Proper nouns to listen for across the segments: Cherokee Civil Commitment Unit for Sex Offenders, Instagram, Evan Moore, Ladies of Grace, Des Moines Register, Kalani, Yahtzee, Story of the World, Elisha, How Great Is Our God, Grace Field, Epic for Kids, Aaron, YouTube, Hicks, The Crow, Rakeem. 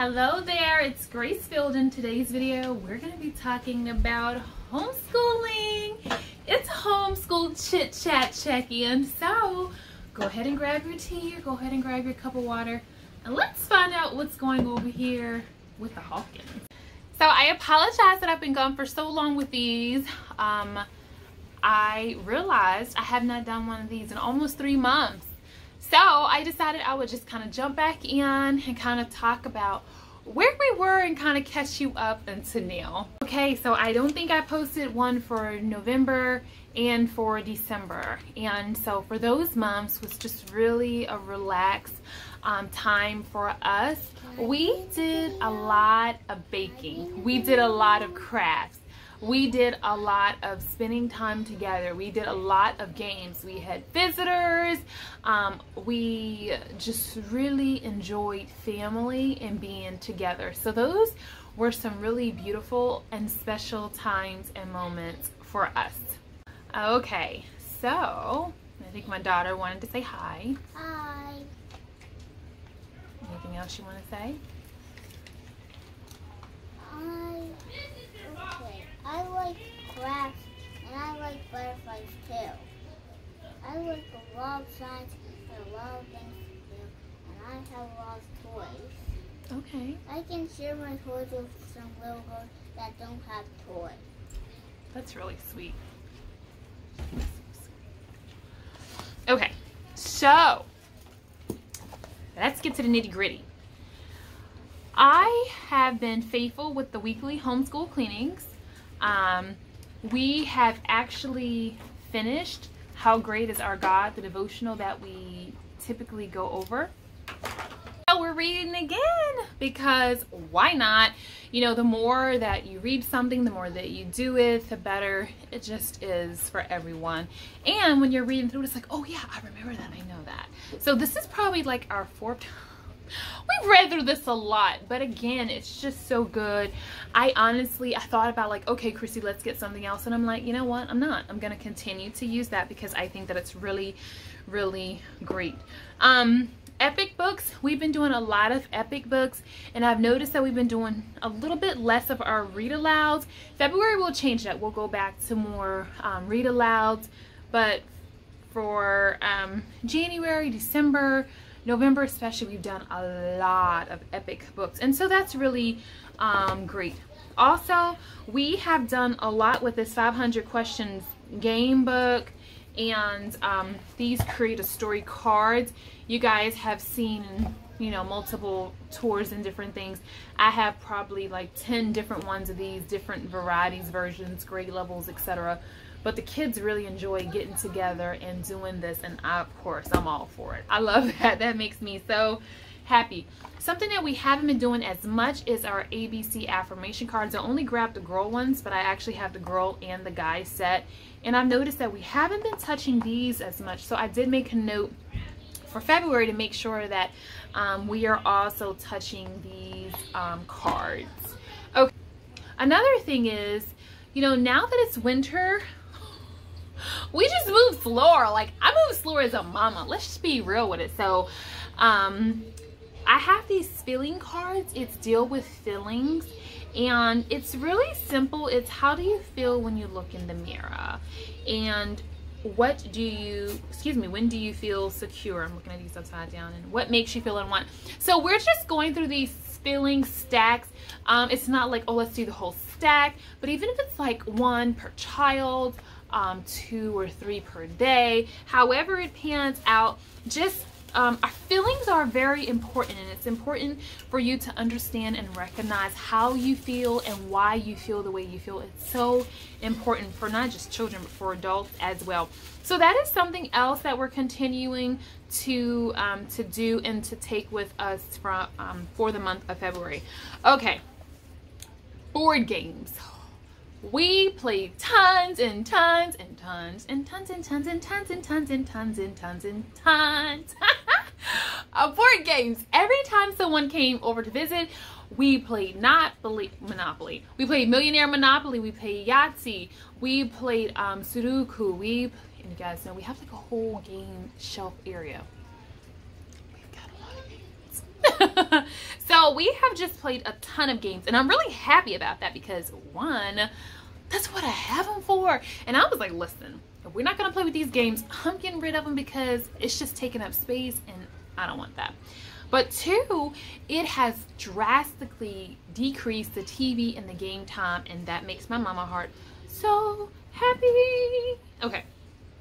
Hello there, it's Grace Field. In today's video, we're going to be talking about homeschooling. It's homeschool chit chat check-in. So go ahead and grab your tea, or go ahead and grab your cup of water, and let's find out what's going on over here with the Hawkins. So I apologize that I've been gone for so long with these. I realized I have not done one of these in almost 3 months. So I decided I would just kind of jump back in and kind of talk about where we were and kind of catch you up until now. Okay, so I don't think I posted one for November and for December. And so for those months was just really a relaxed time for us. We did a lot of baking. We did a lot of crafts. We did a lot of spending time together. We did a lot of games. We had visitors. We just really enjoyed family and being together. So those were some really beautiful and special times and moments for us. Okay, so I think my daughter wanted to say hi. Hi. Anything else you want to say? I like crafts, and I like butterflies too. I like a lot of science and a lot of things to do, and I have a lot of toys. Okay. I can share my toys with some little girls that don't have toys. That's really sweet. Okay, so let's get to the nitty gritty. I have been faithful with the weekly homeschool cleanings. We have actually finished How Great Is Our God, the devotional that we typically go over. So we're reading again because why not? You know, the more that you read something, the more that you do it, the better it just is for everyone. And when you're reading through it, it's like, oh yeah, I remember that, I know that. So this is probably like our fourth time. We've read through this a lot, but again, it's just so good. I thought about like, okay, Chrissy, let's get something else. And I'm like, you know what? I'm not. I'm going to continue to use that because I think that it's really, really great. Epic books. We've been doing a lot of epic books, and I've noticed that we've been doing a little bit less of our read alouds. February we'll change that. We'll go back to more read alouds, but for January, December, November especially, we've done a lot of epic books, and so that's really great. Also, we have done a lot with this 500 questions game book, and these create a story cards. You guys have seen, you know, multiple tours and different things. I have probably like 10 different ones of these, different varieties, versions, grade levels, etc. But the kids really enjoy getting together and doing this, and of course, I'm all for it. I love that. That makes me so happy. Something that we haven't been doing as much is our ABC affirmation cards. I only grabbed the girl ones, but I actually have the girl and the guy set. And I've noticed that we haven't been touching these as much, so I did make a note for February to make sure that we are also touching these cards. Okay. Another thing is, you know, now that it's winter, we just move slower. Like, I move slower as a mama. Let's just be real with it. So, I have these feeling cards. It's deal with feelings. And it's really simple. It's how do you feel when you look in the mirror? And when do you feel secure? I'm looking at these upside down. And what makes you feel in one? So, we're just going through these feeling stacks. It's not like, oh, let's do the whole stack. But even if it's like one per child, 2 or 3 per day, however it pans out, just our feelings are very important, and it's important for you to understand and recognize how you feel and why you feel the way you feel. It's so important for not just children but for adults as well. So that is something else that we're continuing to do and to take with us from for the month of February. Okay, board games. We played tons and tons and tons and tons and tons and tons and tons and tons and tons and tons of board games. Every time someone came over to visit, we played Monopoly. We played Millionaire Monopoly. We played Yahtzee. We played Sudoku. And you guys know we have like a whole game shelf area. We've got a lot of games. So we have just played a ton of games, and I'm really happy about that because, one, that's what I have them for. And I was like, listen, if we're not going to play with these games, I'm getting rid of them because it's just taking up space and I don't want that. But two, it has drastically decreased the TV and the game time, and that makes my mama heart so happy. Okay,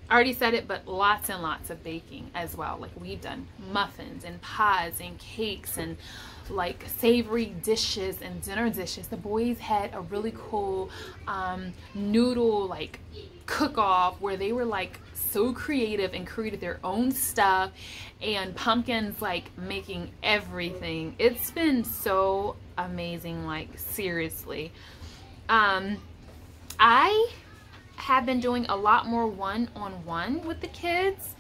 I already said it, but lots and lots of baking as well. Like, we've done muffins and pies and cakes and like savory dishes and dinner dishes. The boys had a really cool noodle like cook-off where they were like so creative and created their own stuff, and Pumpkin's like making everything. It's been so amazing, like seriously. I have been doing a lot more one-on-one with the kids,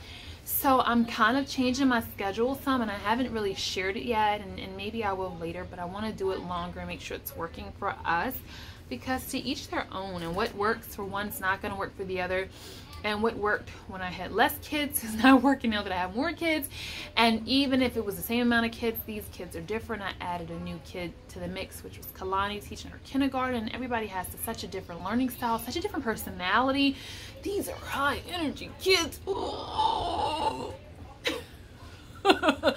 so I'm kind of changing my schedule some, and I haven't really shared it yet, and maybe I will later, but I want to do it longer and make sure it's working for us, because to each their own, and what works for one's not going to work for the other, and what worked when I had less kids is not working now that I have more kids. And even if it was the same amount of kids, these kids are different. I added a new kid to the mix, which was Kalani, teaching her kindergarten. Everybody has such a different learning style, such a different personality. These are high energy kids. Oh. But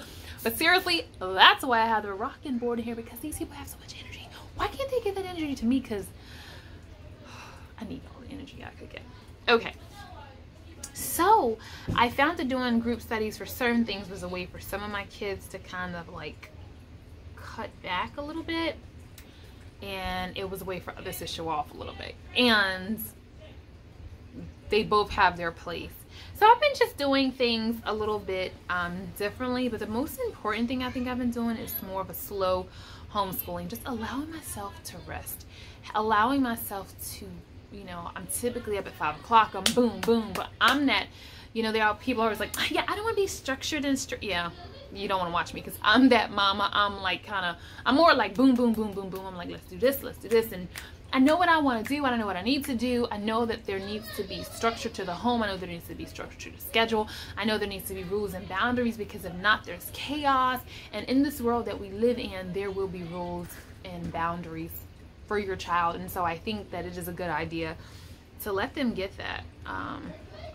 seriously, that's why I have the rocking board in here, because these people have so much energy. Why can't they give that energy to me? Because I need all the energy I could get. Okay. So I found that doing group studies for certain things was a way for some of my kids to kind of like cut back a little bit, and it was a way for others to show off a little bit, and they both have their place. So I've been just doing things a little bit differently, but the most important thing I think I've been doing is more of a slow homeschooling, just allowing myself to rest, allowing myself to, you know, I'm typically up at 5 o'clock. I'm boom, boom, but I'm not, you know, there are people always like, oh, yeah, I don't want to be structured and yeah, you don't want to watch me because I'm that mama. I'm like kind of, I'm more like boom, boom, boom, boom, boom. I'm like, let's do this, and I know what I want to do. I don't know what I need to do. I know that there needs to be structure to the home. I know there needs to be structure to the schedule. I know there needs to be rules and boundaries, because if not, there's chaos. And in this world that we live in, there will be rules and boundaries for your child, and so I think that it is a good idea to let them get that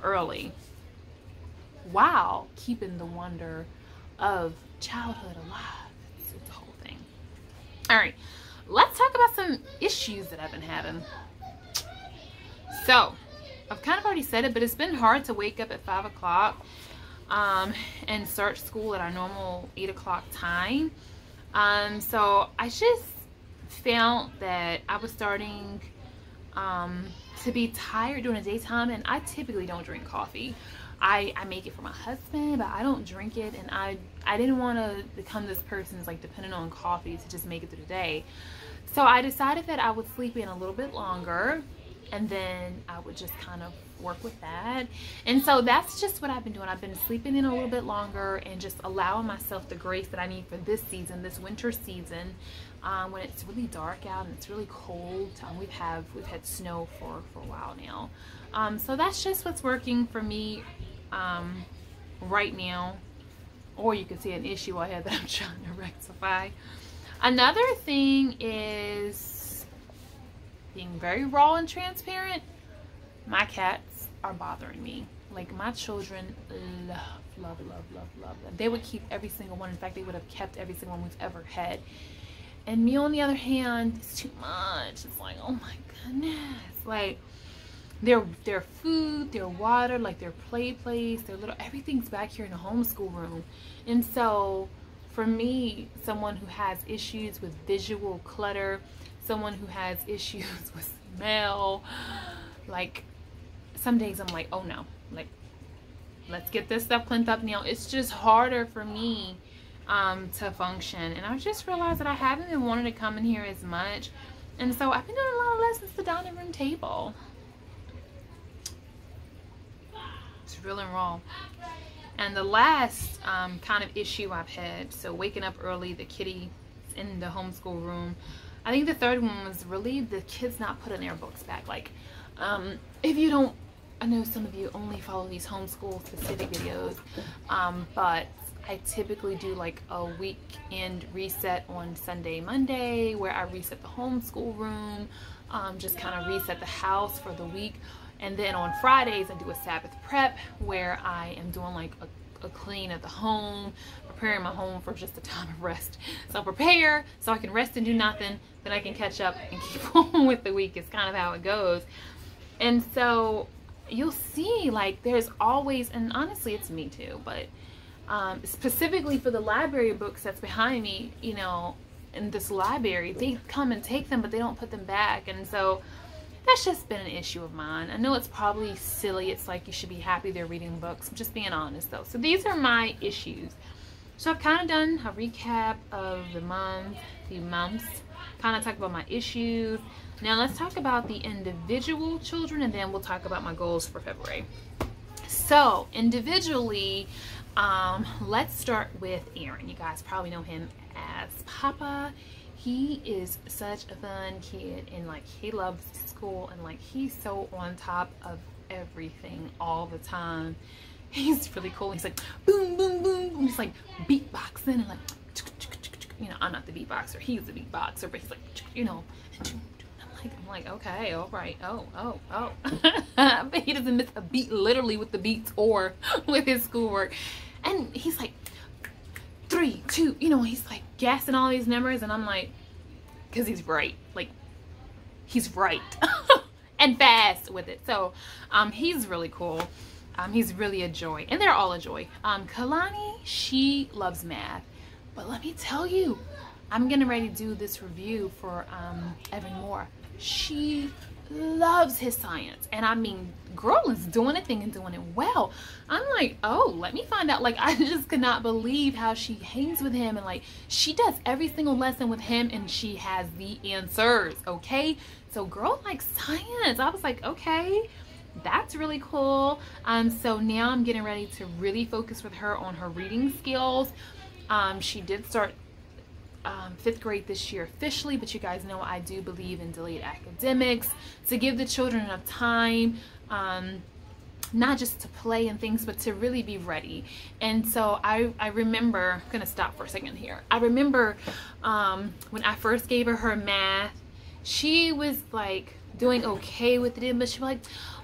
early, while keeping the wonder of childhood alive. It's the whole thing. All right, let's talk about some issues that I've been having. So I've kind of already said it, but it's been hard to wake up at 5 o'clock and start school at our normal 8 o'clock time. So I just found that I was starting to be tired during the daytime, and I typically don't drink coffee. I make it for my husband, but I don't drink it, and I didn't want to become this person that's like dependent on coffee to just make it through the day. So I decided that I would sleep in a little bit longer, and then I would just kind of work with that. And so that's just what I've been doing. I've been sleeping in a little bit longer and just allowing myself the grace that I need for this season, this winter season, when it's really dark out and it's really cold. We've had snow for a while now. So that's just what's working for me right now. Or you can see an issue I had that I'm trying to rectify. Another thing is being very raw and transparent. My cats are bothering me. Like, my children love them. They would keep every single one. In fact, they would have kept every single one we've ever had. And me, on the other hand, it's too much. It's like, oh my goodness. Like, their food, their water, like their play place, their little, everything's back here in the homeschool room. And so for me, someone who has issues with visual clutter, someone who has issues with smell, like some days I'm like, oh no, like let's get this stuff cleaned up now. It's just harder for me to function, and I just realized that I haven't been wanting to come in here as much, and so I've been doing a lot of lessons at the dining room table. It's real and raw. And the last kind of issue I've had, so waking up early, the kitty in the homeschool room. I think the third one was really the kids not putting their books back. Like, if you don't, I know some of you only follow these homeschool specific videos, but I typically do like a weekend reset on Sunday, Monday, where I reset the homeschool room, just kind of reset the house for the week. And then on Fridays, I do a Sabbath prep where I am doing like a clean of the home, preparing my home for just a time of rest. So I prepare so I can rest and do nothing, then I can catch up and keep on with the week. It's kind of how it goes. And so you'll see like there's always, and honestly it's me too, but specifically for the library books that's behind me, you know, in this library, they come and take them, but they don't put them back. And so that's just been an issue of mine. I know it's probably silly. It's like you should be happy they're reading books. I'm just being honest though. So these are my issues. So I've kind of done a recap of the months, kind of talked about my issues. Now let's talk about the individual children, and then we'll talk about my goals for February. So individually, let's start with Aaron. You guys probably know him as Papa. He is such a fun kid, and like he loves school, and like he's so on top of everything all the time. He's really cool. He's like boom, boom, boom, boom. He's like beatboxing and like, you know, I'm not the beatboxer. He's the beatboxer, but he's like, you know, I'm like, okay, all right, oh. But he doesn't miss a beat literally with the beats or with his schoolwork. And he's like 3, 2, you know, he's like guessing all these numbers, and I'm like, because he's right. Like, he's right and fast with it. So he's really cool. He's really a joy, and they're all a joy. Kalani, she loves math, but let me tell you, I'm getting ready to do this review for Evan Moore. She loves his science, and I mean, girl is doing a thing and doing it well. I'm like, oh, let me find out. Like, I just could not believe how she hangs with him, and like she does every single lesson with him, and she has the answers. Okay, so girl likes science. I was like, okay, that's really cool. So now I'm getting ready to really focus with her on her reading skills. She did start 5th grade this year officially, but you guys know I do believe in delayed academics to give the children enough time, not just to play and things, but to really be ready. And so I remember, I'm gonna stop for a second here. I remember when I first gave her math, she was like doing okay with it, but she was like,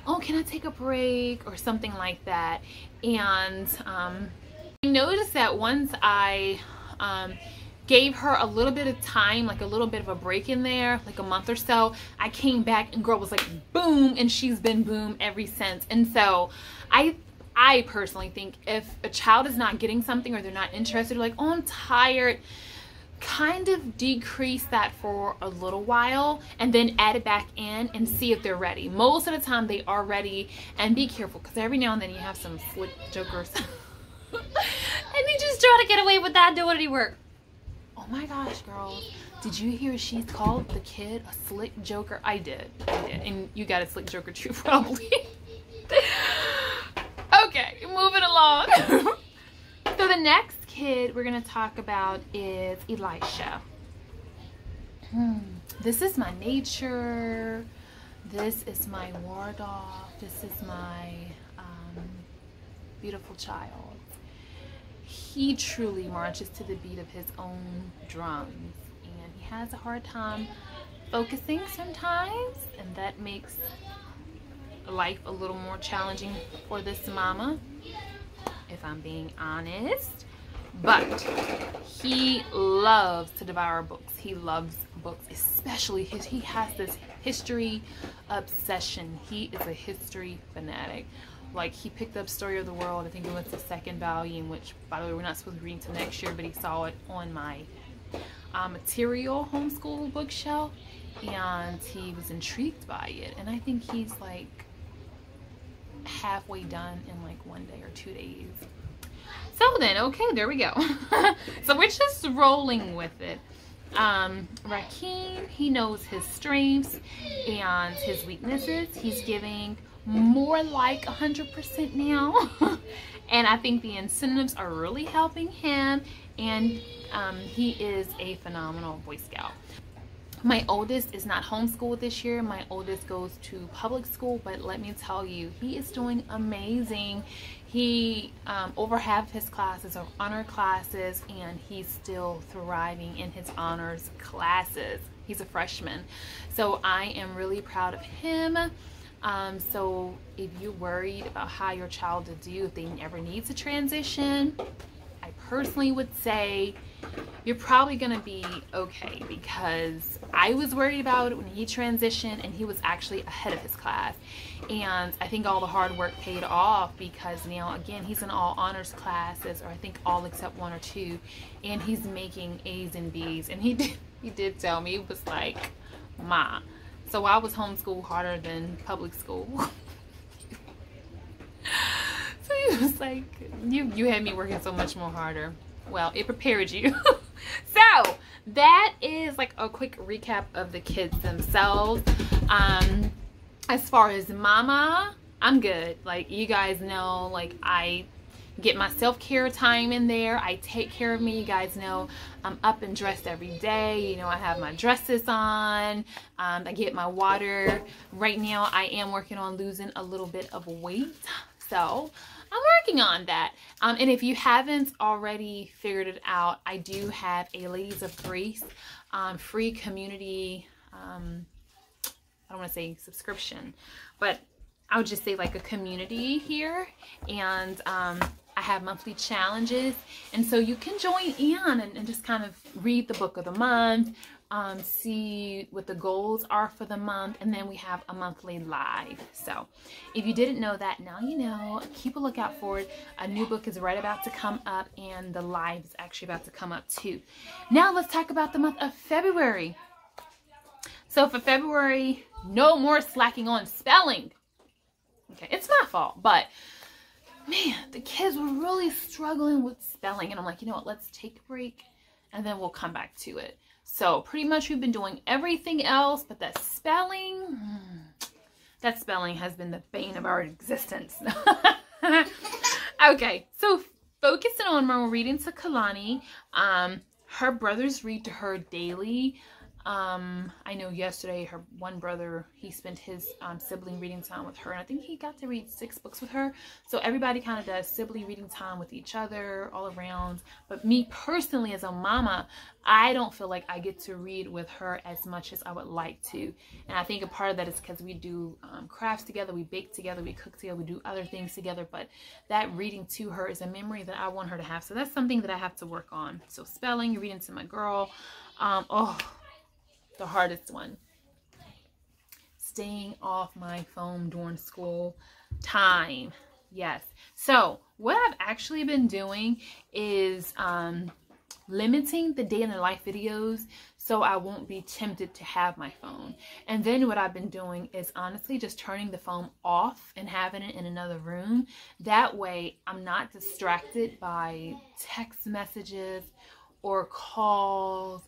oh, can I take a break or something like that. And I noticed that once I gave her a little bit of time, like a little bit of a break in there, like a month or so, I came back and girl was like boom, and she's been boom ever since. And so I personally think if a child is not getting something or they're not interested, like, oh, I'm tired, kind of decrease that for a little while and then add it back in and see if they're ready. Most of the time they are ready, and be careful because every now and then you have some slick jokers and they just try to get away with not doing any work. Oh my gosh, girls, did you hear she called the kid a slick joker? I did, and you got a slick joker too probably. Okay, moving along. So the next kid we're gonna talk about is Elisha. This is my nature, this is my ward off, this is my beautiful child. He truly marches to the beat of his own drums, and he has a hard time focusing sometimes, and that makes life a little more challenging for this mama, if I'm being honest. But he loves to devour books. He loves books, especially he has this history obsession. He is a history fanatic. Like, he picked up Story of the World, I think it was the 2nd volume, which, by the way, we're not supposed to read until next year, but he saw it on my material homeschool bookshelf, and he was intrigued by it. And I think he's like halfway done in like 1 day or 2 days. So then, okay, there we go. So we're just rolling with it. Rakeem, he knows his strengths and his weaknesses. He's giving more like 100% now. And I think the incentives are really helping him, and he is a phenomenal Boy Scout. My oldest is not homeschooled this year. My oldest goes to public school, but let me tell you, he is doing amazing. He over half his classes are honor classes, and he's still thriving in his honors classes. He's a freshman, so I am really proud of him. So if you're worried about how your child will do if they never need to transition, I personally would say you're probably gonna be okay, because I was worried about it when he transitioned, and he was actually ahead of his class. And I think all the hard work paid off, because now again he's in all honors classes, or I think all except one or two, and he's making A's and B's. And he did tell me, it was like, Ma, so I was homeschooled harder than public school. So he was like, you had me working so much more harder. Well, it prepared you. So that is like a quick recap of the kids themselves. As far as mama, I'm good. Like, you guys know, like, I get my self-care time in there. I take care of me. You guys know I'm up and dressed every day. You know, I have my dresses on. I get my water. Right now I am working on losing a little bit of weight, so I'm working on that. And if you haven't already figured it out, I do have a Ladies of Grace free community, I don't want to say subscription, but I would just say like a community here. And I have monthly challenges. And so you can join in and just kind of read the book of the month, see what the goals are for the month, and then we have a monthly live. So if you didn't know that, now you know. Keep a lookout for it. A new book is right about to come up, and the live is actually about to come up too. Now let's talk about the month of February. So for February, no more slacking on spelling. Okay, it's my fault, but man, the kids were really struggling with spelling, and I'm like, you know what, let's take a break and then we'll come back to it. So pretty much we've been doing everything else, but that spelling has been the bane of our existence. Okay, so focusing on my reading to Kalani, her brothers read to her daily. I know yesterday her one brother, he spent his sibling reading time with her, and I think he got to read 6 books with her. So everybody kind of does sibling reading time with each other all around, but me personally as a mama, I don't feel like I get to read with her as much as I would like to. And I think a part of that is because we do crafts together, we bake together, we cook together, we do other things together, but that reading to her is a memory that I want her to have. So that's something that I have to work on. So spelling, reading to my girl, oh, the hardest one, staying off my phone during school time. Yes, so what I've actually been doing is limiting the day in the life videos, so I won't be tempted to have my phone. And then what I've been doing is honestly just turning the phone off and having it in another room. That way I'm not distracted by text messages or calls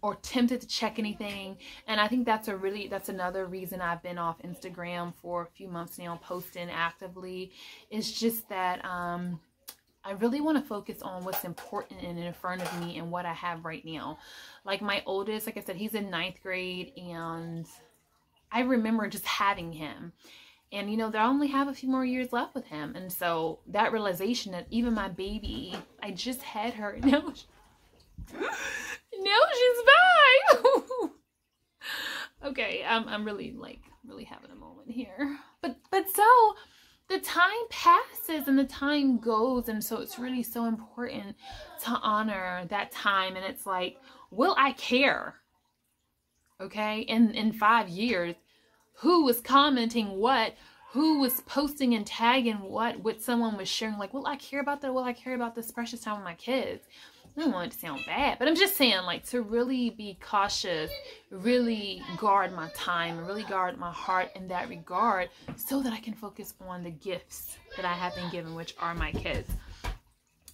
or tempted to check anything. And I think that's another reason I've been off Instagram for a few months now, posting actively. It's just that I really want to focus on what's important and in front of me and what I have right now. Like my oldest, like I said, he's in 9th grade, and I remember just having him. And you know, they only have a few more years left with him. And so that realization that even my baby, I just had her, and now no, she's fine. Okay, I'm really like having a moment here. But so the time passes and the time goes, and so it's really so important to honor that time. And it's like, will I care? Okay, in 5 years, who was commenting what? Who was posting and tagging what someone was sharing? Like, will I care about that? Will I care about this precious time with my kids? I don't want it to sound bad, but I'm just saying, like, to really be cautious, really guard my time, really guard my heart in that regard, so that I can focus on the gifts that I have been given, which are my kids.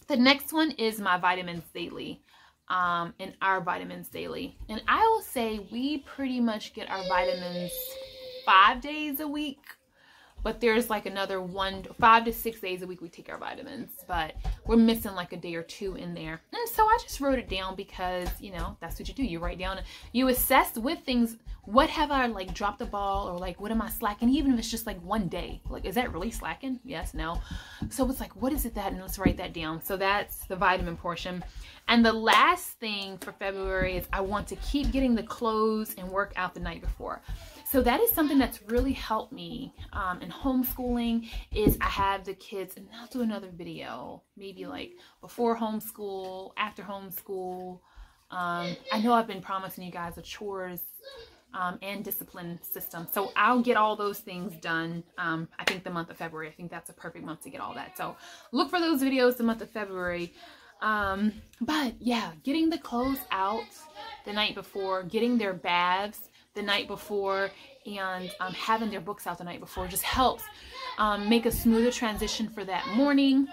The next one is my vitamins daily, and our vitamins daily. And I will say we pretty much get our vitamins 5 days a week. But there's like another 5 to 6 days a week we take our vitamins, but we're missing like a day or two in there. And so I just wrote it down because, you know, that's what you do. You write down, you assess with things, what have I like dropped the ball, or like, what am I slacking? Even if it's just like one day, like, is that really slacking? Yes, no. So it's like, what is it that, and let's write that down. So that's the vitamin portion. And the last thing for February is I want to keep getting the clothes and work out the night before. So that is something that's really helped me in homeschooling, is I have the kids, and I'll do another video, maybe like before homeschool, after homeschool. I know I've been promising you guys a chores and discipline system. So I'll get all those things done. I think the month of February, I think that's a perfect month to get all that. So look for those videos the month of February. But yeah, getting the clothes out the night before, getting their baths the night before, and having their books out the night before just helps make a smoother transition for that morning,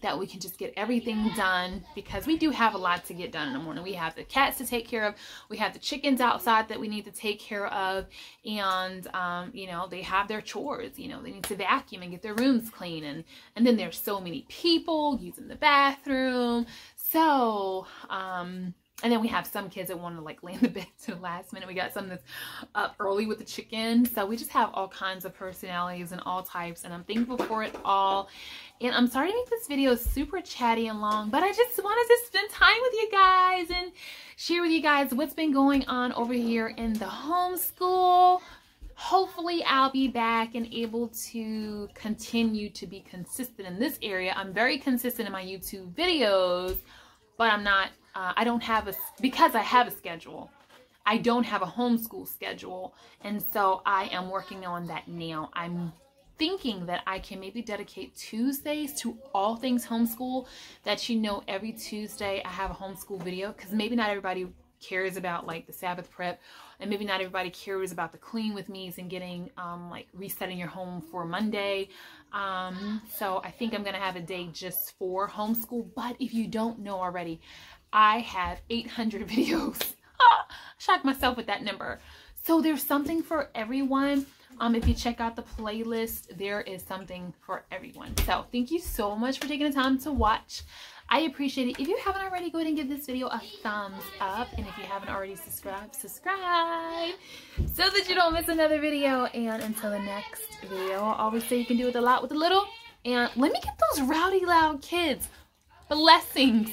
that we can just get everything done, because we do have a lot to get done in the morning. We have the cats to take care of. We have the chickens outside that we need to take care of. And, you know, they have their chores, you know, they need to vacuum and get their rooms clean. And then there's so many people using the bathroom. So, and then we have some kids that want to like lay in the bed to the last minute. We got some that's up early with the chicken. So we just have all kinds of personalities and all types, and I'm thankful for it all. And I'm sorry to make this video super chatty and long, but I just wanted to spend time with you guys and share with you guys what's been going on over here in the homeschool. Hopefully I'll be back and able to continue to be consistent in this area. I'm very consistent in my YouTube videos, but I'm not, I don't have a, because I have a schedule, I don't have a homeschool schedule. And so I am working on that now. I'm thinking that I can maybe dedicate Tuesdays to all things homeschool, that, you know, every Tuesday I have a homeschool video, because maybe not everybody cares about like the Sabbath prep, and maybe not everybody cares about the clean with me's and getting like resetting your home for Monday. So I think I'm gonna have a day just for homeschool. But if you don't know already, I have 800 videos. Shocked myself with that number. So there's something for everyone. If you check out the playlist, there is something for everyone. So thank you so much for taking the time to watch. I appreciate it. If you haven't already, go ahead and give this video a thumbs up. And if you haven't already subscribed, subscribe so that you don't miss another video. And until the next video, I always say you can do with a lot with a little. And let me get those rowdy loud kids. Blessings.